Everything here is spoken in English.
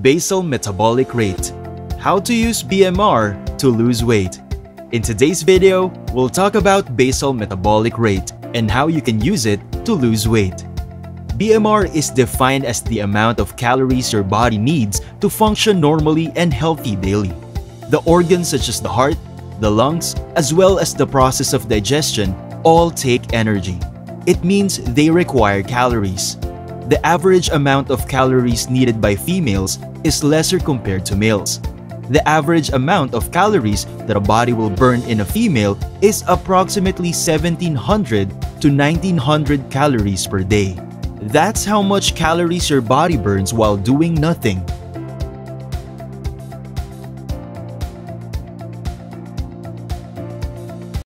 Basal metabolic rate. How to use BMR to lose weight. In today's video, we'll talk about basal metabolic rate and how you can use it to lose weight. BMR is defined as the amount of calories your body needs to function normally and healthy daily. The organs such as the heart, the lungs, as well as the process of digestion all take energy. It means they require calories. The average amount of calories needed by females is lesser compared to males. The average amount of calories that a body will burn in a female is approximately 1,700 to 1,900 calories per day. That's how much calories your body burns while doing nothing.